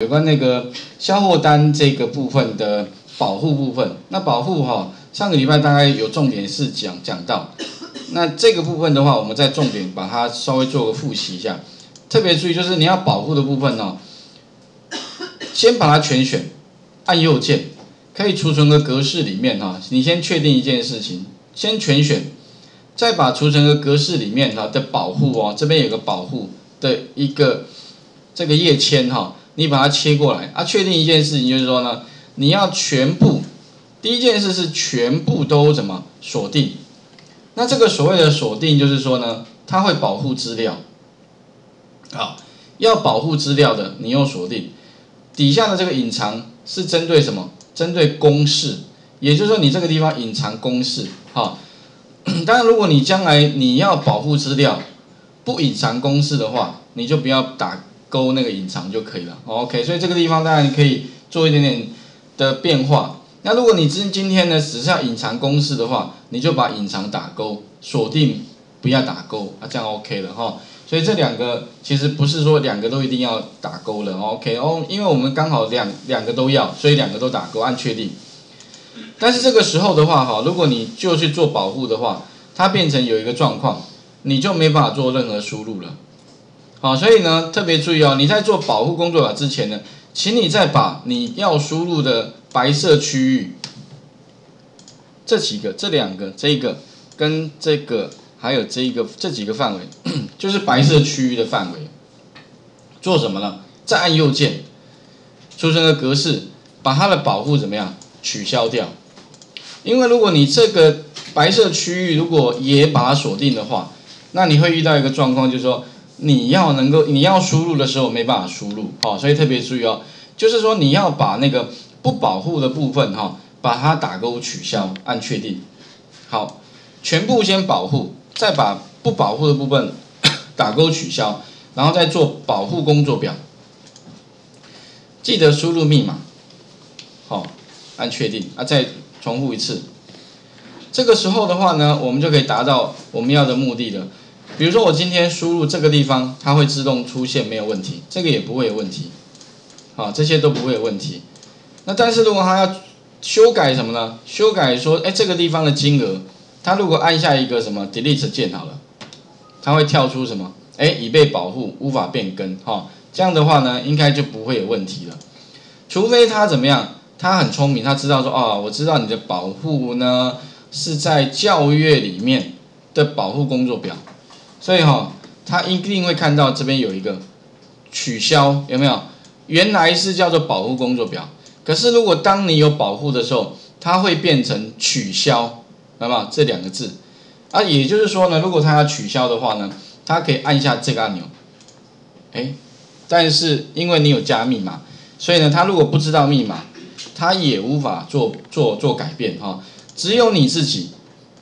有关那个销货单这个部分的保护部分，那保护上个礼拜大概有重点是讲到，那这个部分的话，我们再重点把它稍微做个复习一下。特别注意就是你要保护的部分先把它全选，按右键可以储存的格式里面你先确定一件事情，先全选，再把储存的格式里面的保护这边有个保护的一个这个页签你把它切过来确定一件事情就是说呢，你要全部，第一件事是全部都怎么锁定？那这个所谓的锁定就是说呢，它会保护资料。好，要保护资料的，你用锁定。底下的这个隐藏是针对什么？针对公式，也就是说你这个地方隐藏公式。好，当然如果你将来你要保护资料，不隐藏公式的话，你就不要打勾那个隐藏就可以了 ，OK， 所以这个地方当然你可以做一点点的变化。那如果你今天呢只是要隐藏公式的话，你就把隐藏打勾，锁定不要打勾这样 OK 了哈。所以这两个其实不是说两个都一定要打勾了 ，OK 因为我们刚好两个都要，所以两个都打勾按确定。但是这个时候的话如果你就去做保护的话，它变成有一个状况，你就没办法做任何输入了。好，所以呢，特别注意你在做保护工作法之前呢，请你再把你要输入的白色区域，这两个、这个跟这个，还有这个这几个范围，就是白色区域的范围，做什么呢？再按右键，储存的格式，把它的保护怎么样取消掉？因为如果你这个白色区域如果也把它锁定的话，那你会遇到一个状况，就是说。你要输入的时候没办法输入所以特别注意就是说你要把那个不保护的部分把它打勾取消，按确定。好，全部先保护，再把不保护的部分打勾取消，然后再做保护工作表。记得输入密码，好，按确定再重复一次。这个时候的话呢，我们就可以达到我们要的目的了。比如说我今天输入这个地方，它会自动出现没有问题，这个也不会有问题，这些都不会有问题。那但是如果它要修改什么呢？修改说，这个地方的金额，它如果按下一个什么 delete 键好了，它会跳出什么？已被保护，无法变更这样的话呢，应该就不会有问题了。除非它怎么样？它很聪明，它知道说，我知道你的保护呢是在教育里面的保护工作表。所以他一定会看到这边有一个取消，有没有？原来是叫做保护工作表，可是如果当你有保护的时候，它会变成取消，那么这两个字也就是说呢，如果他要取消的话呢，他可以按下这个按钮，但是因为你有加密码，所以呢，他如果不知道密码，他也无法做改变只有你自己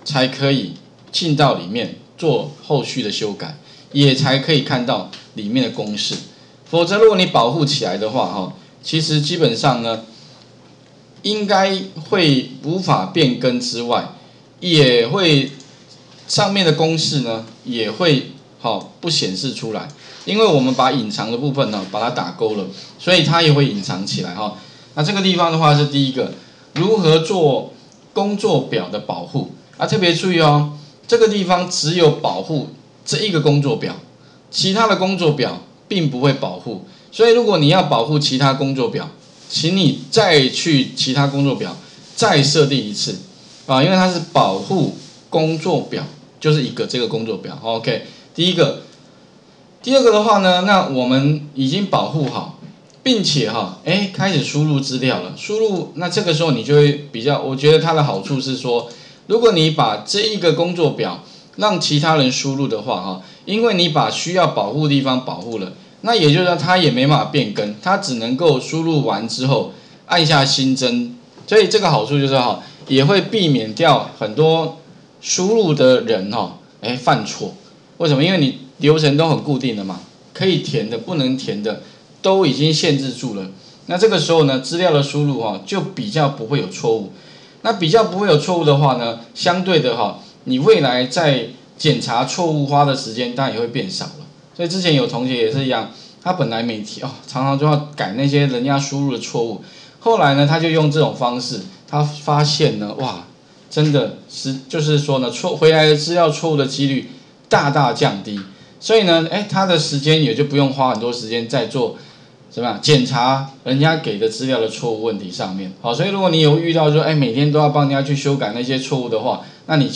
才可以进到里面。做后续的修改，也才可以看到里面的公式。否则，如果你保护起来的话，其实基本上呢，应该会无法变更之外，也会上面的公式呢也会不显示出来，因为我们把隐藏的部分把它打勾了，所以它也会隐藏起来那这个地方的话是第一个，如何做工作表的保护特别注意这个地方只有保护这一个工作表，其他的工作表并不会保护。所以如果你要保护其他工作表，请你再去其他工作表再设定一次因为它是保护工作表，就是一个这个工作表。OK， 第一个，第二个的话呢，那我们已经保护好，并且开始输入资料了。输入那这个时候你就会比较，我觉得它的好处是说。如果你把这一个工作表让其他人输入的话因为你把需要保护的地方保护了，那也就是说它也没办法变更，它只能够输入完之后按下新增，所以这个好处就是也会避免掉很多输入的人犯错。为什么？因为你流程都很固定的嘛，可以填的不能填的都已经限制住了，那这个时候呢，资料的输入就比较不会有错误。那比较不会有错误的话呢，相对的你未来在检查错误花的时间当然也会变少了。所以之前有同学也是一样，他本来每题常常就要改那些人家输入的错误。后来呢，他就用这种方式，他发现呢，哇，真的是就是说呢，回来的资料错误的几率大大降低。所以呢，他的时间也就不用花很多时间在做什么检查人家给的资料的错误问题上面。好，所以如果你有遇到说，每天都要帮人家去修改那些错误的话，那你。